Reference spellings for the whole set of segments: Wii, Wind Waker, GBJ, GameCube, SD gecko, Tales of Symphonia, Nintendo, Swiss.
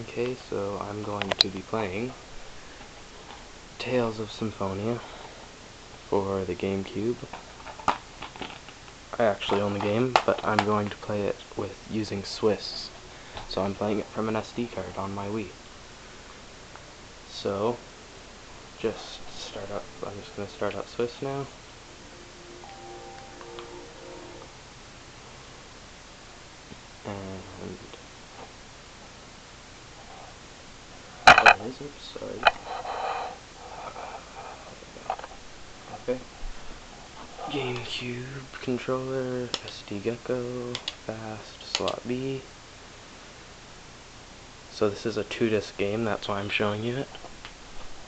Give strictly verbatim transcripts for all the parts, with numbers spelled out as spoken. Okay, so I'm going to be playing Tales of Symphonia for the GameCube. I actually own the game, but I'm going to play it with using Swiss. So I'm playing it from an S D card on my Wii. So, just start up, I'm just going to start up Swiss now. And oh, is it? Sorry. Okay. GameCube controller, S D gecko, fast, slot B. So this is a two-disc game, that's why I'm showing you it.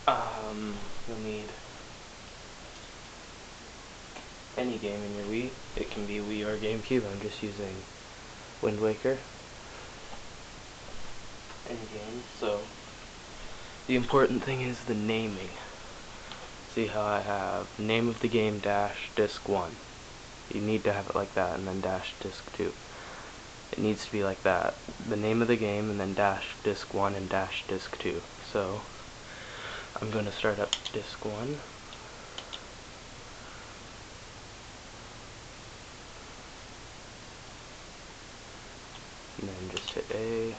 Um, you'll need any game in your Wii. It can be Wii or GameCube. I'm just using Wind Waker. Any game, so the important thing is the naming. See how I have name of the game dash disc one. You need to have it like that, and then dash disc two. It needs to be like that. The name of the game, and then dash disc one and dash disc two. So I'm going to start up disc one. And then just hit A.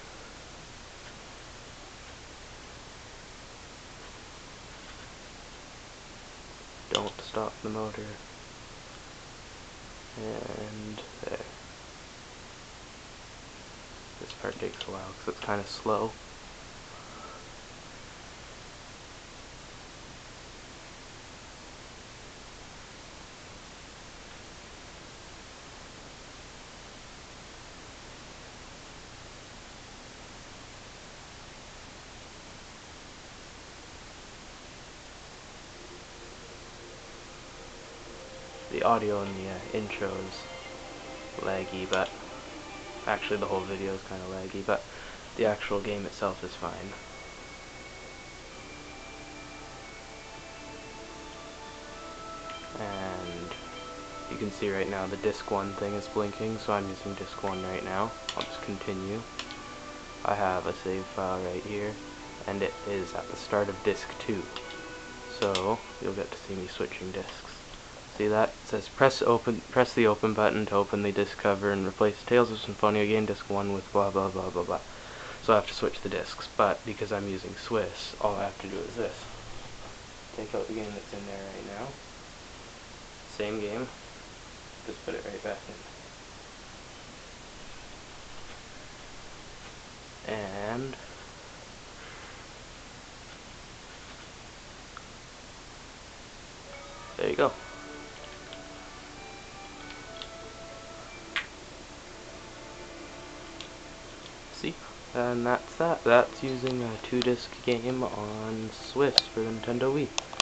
Don't stop the motor. And there. This part takes a while because it's kind of slow. The audio in the uh, intro is laggy, but actually the whole video is kind of laggy, but the actual game itself is fine. And you can see right now the disc one thing is blinking, so I'm using disc one right now. I'll just continue. I have a save file right here, and it is at the start of disc two. So you'll get to see me switching discs. See that? It says press open press the open button to open the disc cover and replace Tales of Symphonia game disc one with blah blah blah blah blah. So I have to switch the discs, but because I'm using Swiss, all I have to do is this. Take out the game that's in there right now. Same game. Just put it right back in. And there you go. See? And that's that. That's using a two disc game on Swiss for Nintendo Wii.